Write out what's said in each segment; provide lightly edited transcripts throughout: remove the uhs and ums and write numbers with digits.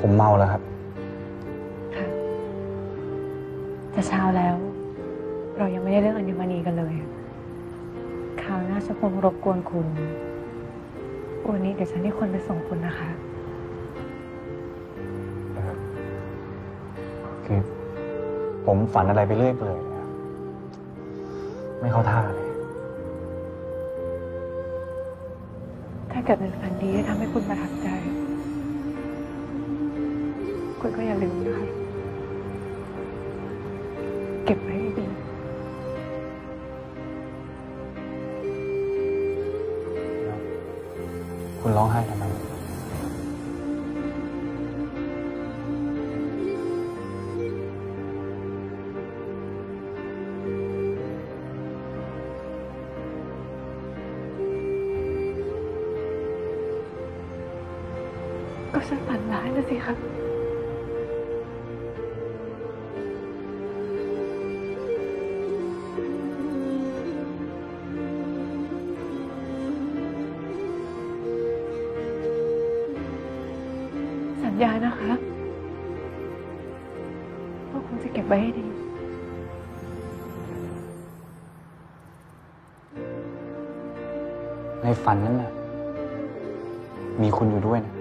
ผมเมาแล้วครับค่ะจะเช้าแล้วเรายังไม่ได้เรื่องอัญมณีกันเลยคราวหน้าจะคงรบกวนคุณวันนี้เดี๋ยวฉันให้คนไปส่งคุณนะคะคือผมฝันอะไรไปเรื่อยเปื่อยนะไม่เข้าท่าเลยถ้าเกิดเป็นฝันดีที่ทำให้คุณประทับใจคุณก็อย่าลืมนะคะเก็บไว้ให้ดีคุณร้องไห้ทำไมก็ฉันฝันร้ายนะสิครับสัญญานะคะว่าคุณจะเก็บไว้ให้ดีในฝันนั้นน่ะมีคุณอยู่ด้วยนะ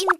อิน